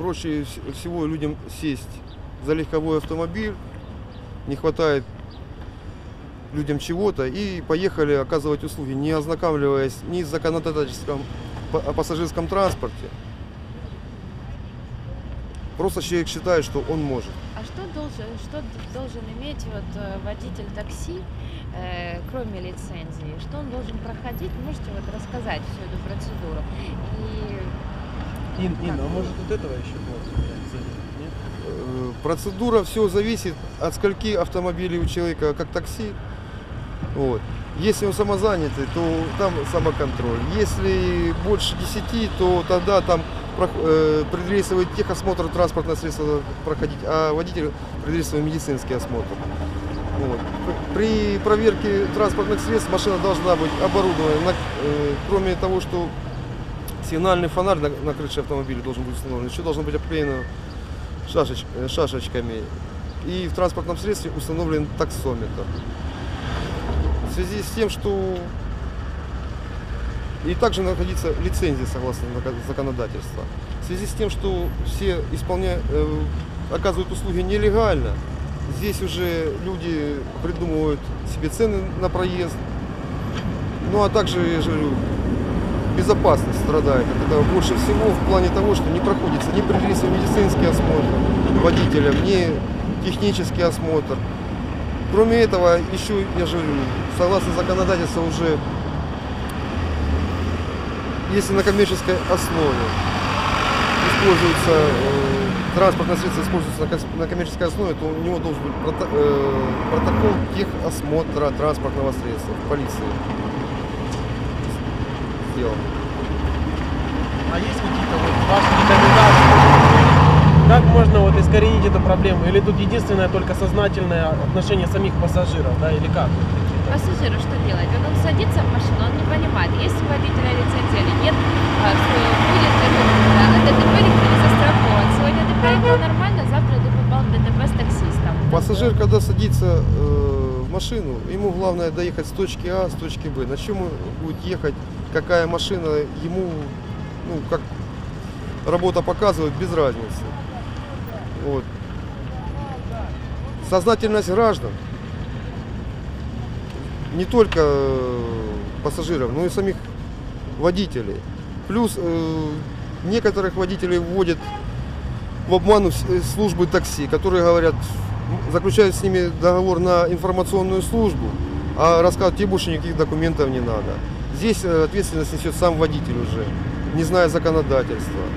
проще всего людям сесть за легковой автомобиль, не хватает людям чего-то, и поехали оказывать услуги, не ознакомливаясь ни с законодательством о пассажирском транспорте. Просто человек считает, что он может. А что должен иметь вот водитель такси, кроме лицензии? Что он должен проходить? Можете вот рассказать всю эту процедуру? И... Нина, а может от этого еще было? Нет? Процедура, все зависит от скольки автомобилей у человека, как такси. Вот. Если он самозанятый, то там самоконтроль. Если больше 10, то тогда там предрейсовый техосмотр транспортного средства проходить, а водитель предрейсовый медицинский осмотр. Вот. При проверке транспортных средств машина должна быть оборудована, кроме того, что сигнальный фонарь на крыше автомобиля должен быть установлен, еще должно быть обклеено шашечками, и в транспортном средстве установлен таксометр. В связи с тем, что и также находится лицензия согласно законодательству. В связи с тем, что все оказывают услуги нелегально, здесь уже люди придумывают себе цены на проезд. Ну а также, я же говорю, безопасность страдает от этого больше всего в плане того, что не проходится ни предрейсовый медицинский осмотр водителям, ни технический осмотр. Кроме этого, еще, я же говорю, согласно законодательству уже, если на коммерческой основе используется транспортное средство используется на коммерческой основе, то у него должен быть протокол техосмотра транспортного средства в полиции сделан. А есть какие-то вот ваши рекомендации? Как можно вот искоренить эту проблему? Или тут единственное только сознательное отношение самих пассажиров, да, или как? Пассажиру что делать? Вот он садится в машину, он не понимает, есть у водителя лицензия или нет, будет ДТП или кто не застрахован. Сегодня ДТП было нормально, завтра попал в ДТП с таксистом. Пассажир, когда садится в машину, ему главное доехать с точки А, с точки Б. На чем он будет ехать, какая машина, ему, ну, как работа показывает, без разницы. Вот. Сознательность граждан. Не только пассажиров, но и самих водителей. Плюс некоторых водителей вводят в обман службы такси, которые говорят, заключают с ними договор на информационную службу, а рассказывают, тебе больше никаких документов не надо. Здесь ответственность несет сам водитель уже, не зная законодательства.